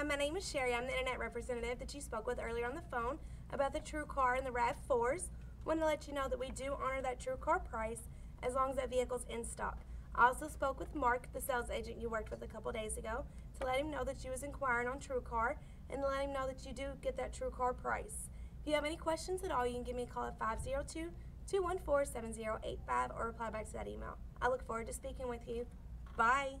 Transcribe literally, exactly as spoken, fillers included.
Hi, my name is Sherry. I'm the internet representative that you spoke with earlier on the phone about the TrueCar and the RAV fours. Wanted to let you know that we do honor that TrueCar price as long as that vehicle's in stock. I also spoke with Mark, the sales agent you worked with a couple days ago, to let him know that you was inquiring on TrueCar and to let him know that you do get that TrueCar price. If you have any questions at all, you can give me a call at five zero two, two one four, seven zero eight five or reply back to that email. I look forward to speaking with you. Bye.